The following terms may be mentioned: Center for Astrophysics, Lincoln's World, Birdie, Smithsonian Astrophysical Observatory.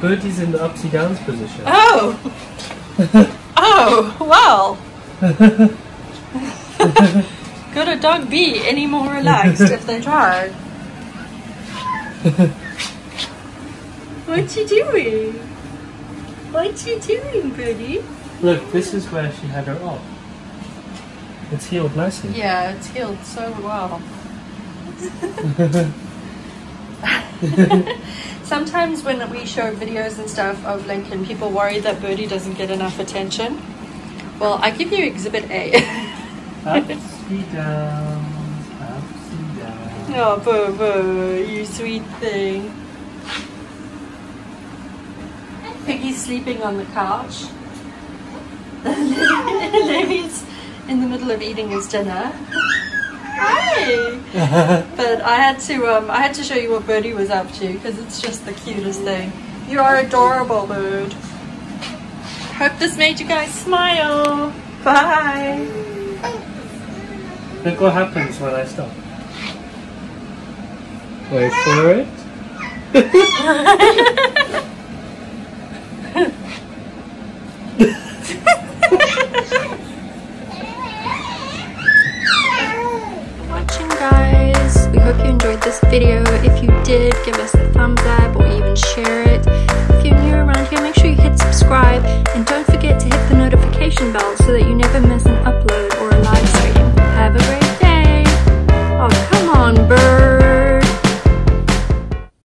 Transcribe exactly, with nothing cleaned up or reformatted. Birdie's in the upsy downs position. Oh! Oh, well! Could a dog be any more relaxed if they tried? What you doing? What you doing, Birdie? Look, this is where she had her off. It's healed nicely. Yeah, it's healed so well. Sometimes when we show videos and stuff of Lincoln, people worry that Birdie doesn't get enough attention. Well, I give you Exhibit A. Upsy downs, upsy downs. Oh, boo boo, you sweet thing. Piggy's sleeping on the couch. Levy's in the middle of eating his dinner. Hi! But I had to um, I had to show you what Birdie was up to because it's just the cutest thing. You are adorable, bird. Hope this made you guys smile. Bye. Look what happens when I stop. Wait for it. Guys, we hope you enjoyed this video. If you did, give us a thumbs up or even share it. If you're new around here, make sure you hit subscribe and don't forget to hit the notification bell so that you never miss an upload or a